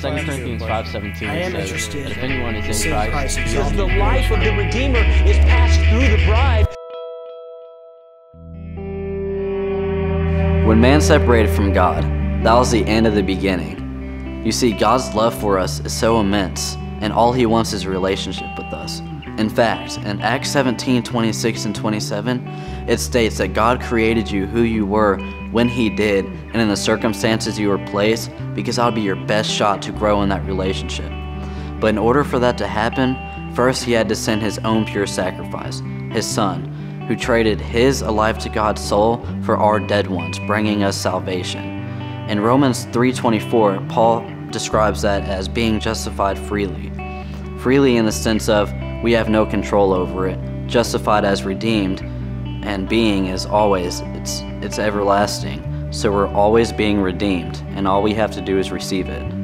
2 Corinthians 5:17 says, that if anyone is in Christ, because the life of the Redeemer is passed through the bride. When man separated from God, that was the end of the beginning. You see, God's love for us is so immense, and all he wants is a relationship with us. In fact, in Acts 17:26 and 27, it states that God created you who you were when he did and in the circumstances you were placed, because that would be your best shot to grow in that relationship. But in order for that to happen, first he had to send his own pure sacrifice, his son, who traded his alive to God's soul for our dead ones, bringing us salvation. In Romans 3:24, Paul describes that as being justified freely. Freely in the sense of, we have no control over it, justified as redeemed, and being as always, it's everlasting. So we're always being redeemed, and all we have to do is receive it.